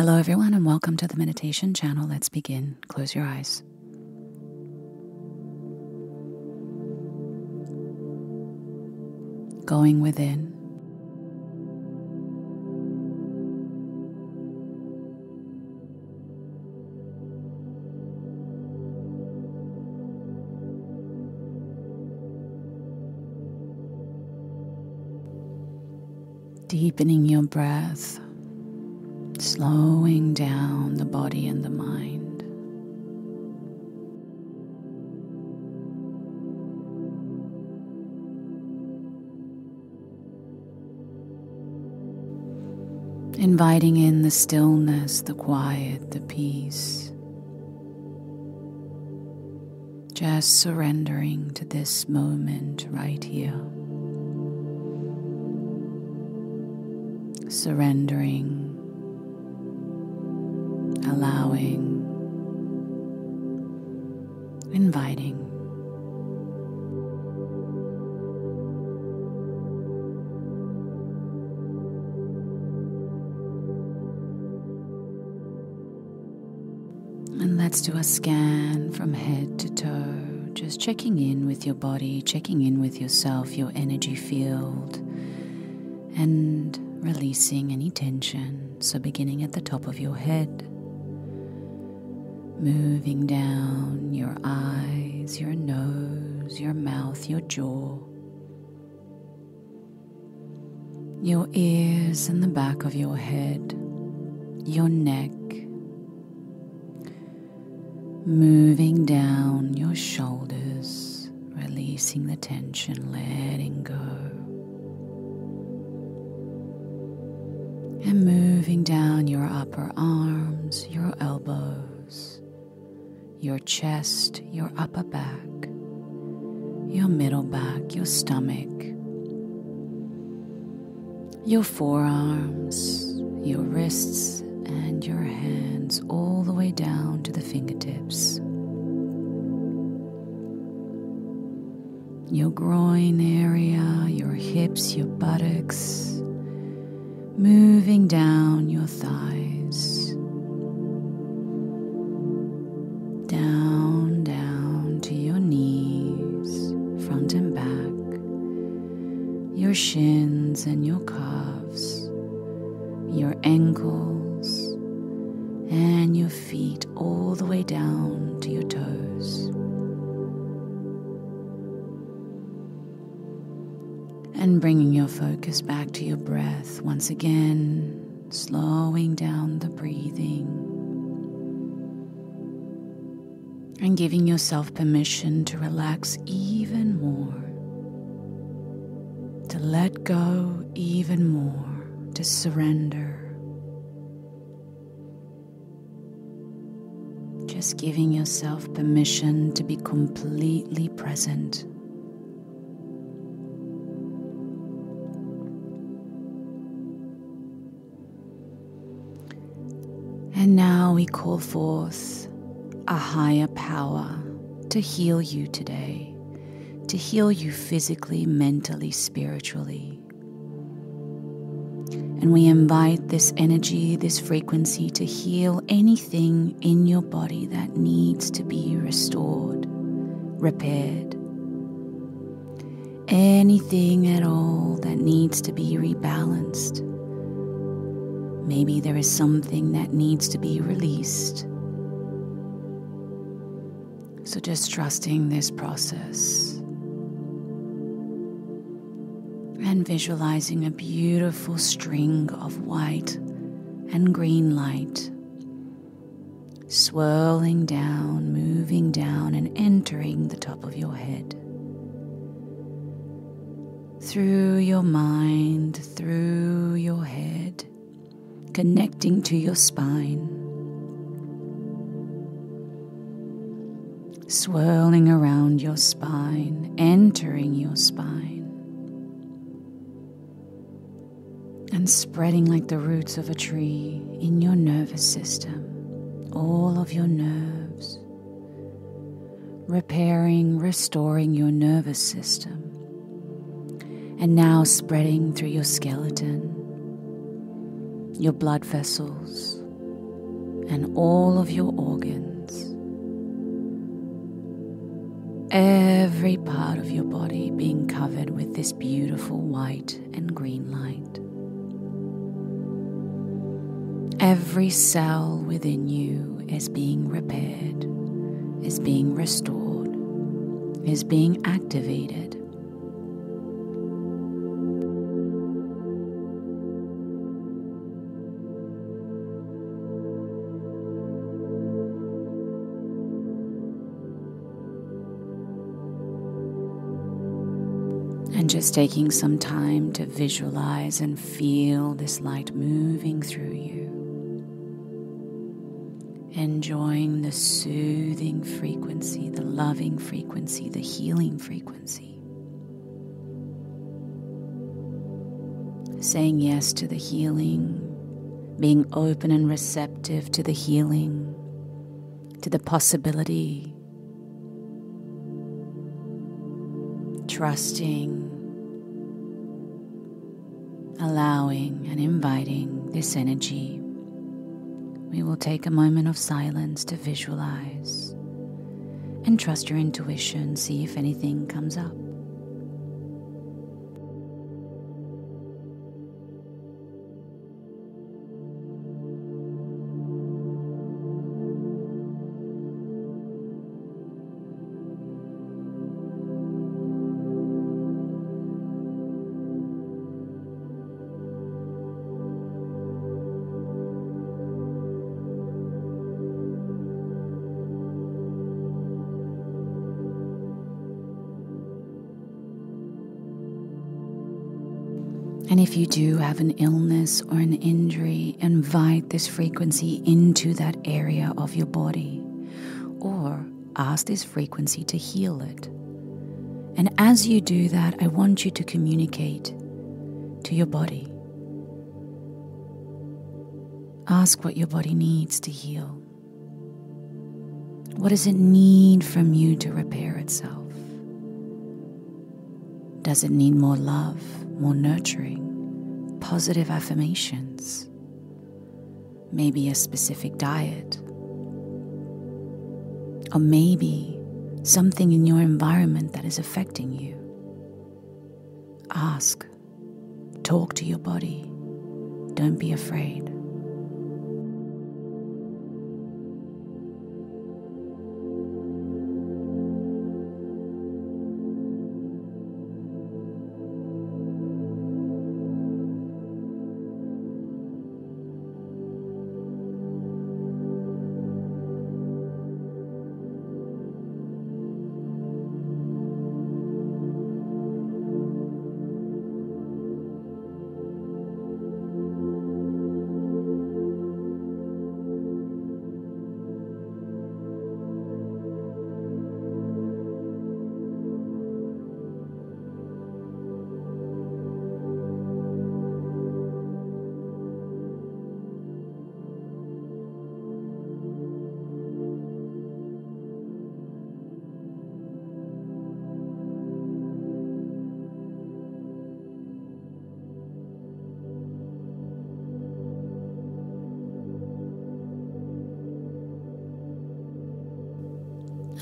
Hello everyone and welcome to the meditation channel. Let's begin. Close your eyes. Going within. Deepening your breath, slowing down the body and the mind. Inviting in the stillness, the quiet, the peace. Just surrendering to this moment right here. Surrendering, allowing, inviting. And let's do a scan from head to toe, just checking in with your body, checking in with yourself, your energy field, and releasing any tension. So beginning at the top of your head, moving down your eyes, your nose, your mouth, your jaw, your ears and the back of your head, your neck, moving down your shoulders, releasing the tension, letting go. And moving down your upper arms, your elbows, your chest, your upper back, your middle back, your stomach, your forearms, your wrists, and your hands, all the way down to the fingertips. Your groin area, your hips, your buttocks, moving down your thighs, down to your knees, front and back, your shins and your calves, your ankles and your feet, all the way down to your toes. And bringing your focus back to your breath, once again, slowing down the breathing. And giving yourself permission to relax even more, to let go even more, to surrender. Just giving yourself permission to be completely present. And now we call forth a higher power to heal you today, to heal you physically, mentally, spiritually. And we invite this energy, this frequency to heal anything in your body that needs to be restored, repaired. Anything at all that needs to be rebalanced. Maybe there is something that needs to be released. So just trusting this process and visualizing a beautiful string of white and green light swirling down, moving down and entering the top of your head. Through your mind, through your head, connecting to your spine, swirling around your spine, entering your spine, and spreading like the roots of a tree in your nervous system, all of your nerves, repairing, restoring your nervous system, and now spreading through your skeleton, your blood vessels, and all of your organs. Every part of your body being covered with this beautiful white and green light. Every cell within you is being repaired, is being restored, is being activated. And just taking some time to visualize and feel this light moving through you. Enjoying the soothing frequency, the loving frequency, the healing frequency. Saying yes to the healing, being open and receptive to the healing, to the possibility. Trusting, allowing, and inviting this energy. We will take a moment of silence to visualize and trust your intuition, see if anything comes up. And if you do have an illness or an injury, invite this frequency into that area of your body, or ask this frequency to heal it. And as you do that, I want you to communicate to your body. Ask what your body needs to heal. What does it need from you to repair itself? Does it need more love? More nurturing, positive affirmations, maybe a specific diet, or maybe something in your environment that is affecting you. Ask, talk to your body, don't be afraid.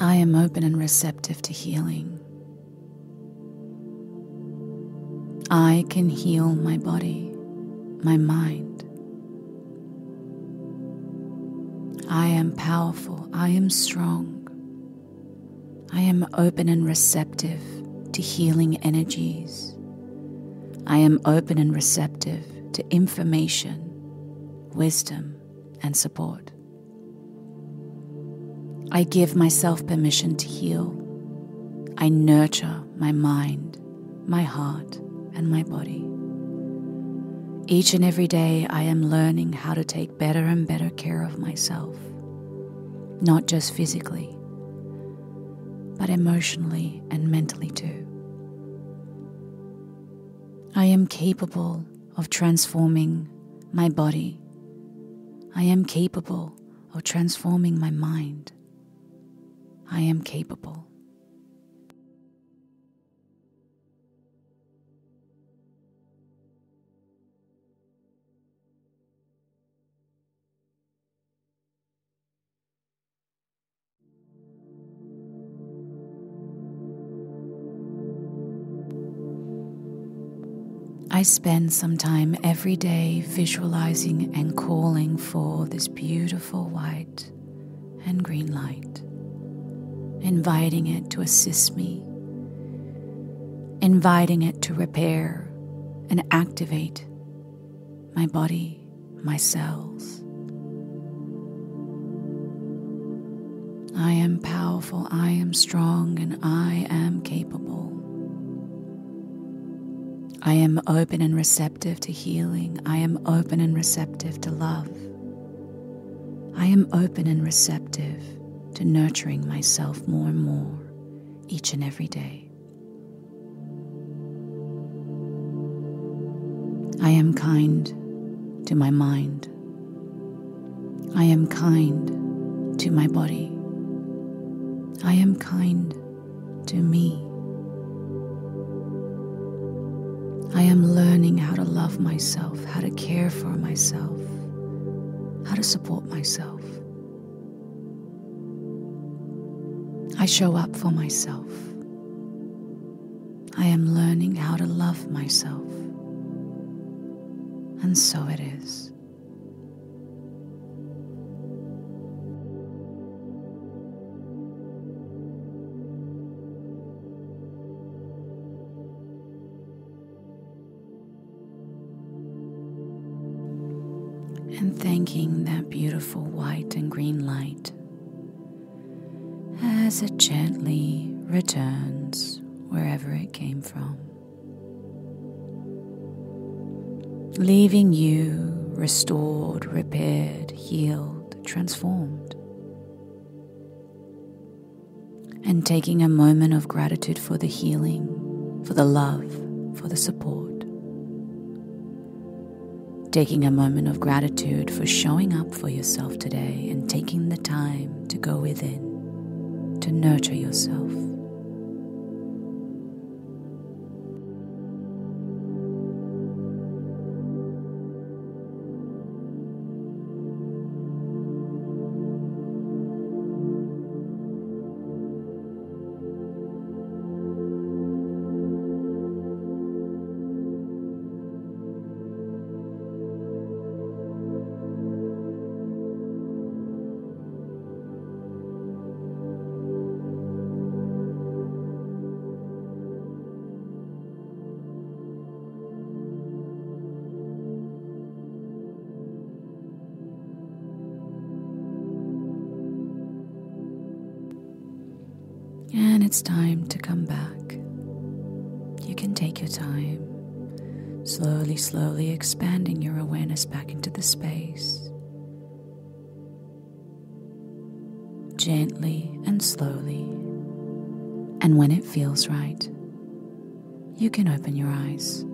I am open and receptive to healing. I can heal my body, my mind. I am powerful. I am strong. I am open and receptive to healing energies. I am open and receptive to information, wisdom, and support. I give myself permission to heal. I nurture my mind, my heart, and my body. Each and every day I am learning how to take better and better care of myself, not just physically, but emotionally and mentally too. I am capable of transforming my body. I am capable of transforming my mind. I am capable. I spend some time every day visualizing and calling for this beautiful white and green light, inviting it to assist me, inviting it to repair and activate my body, my cells. I am powerful, I am strong, and I am capable. I am open and receptive to healing. I am open and receptive to love. I am open and receptive to nurturing myself more and more each and every day. I am kind to my mind. I am kind to my body. I am kind to me. I am learning how to love myself, how to care for myself, how to support myself. I show up for myself. I am learning how to love myself. And so it is. And thanking that beautiful white and green light as it gently returns wherever it came from, leaving you restored, repaired, healed, transformed, and taking a moment of gratitude for the healing, for the love, for the support. Taking a moment of gratitude for showing up for yourself today and taking the time to go within, to nurture yourself. And it's time to come back. You can take your time, slowly expanding your awareness back into the space. Gently and slowly. And when it feels right, you can open your eyes.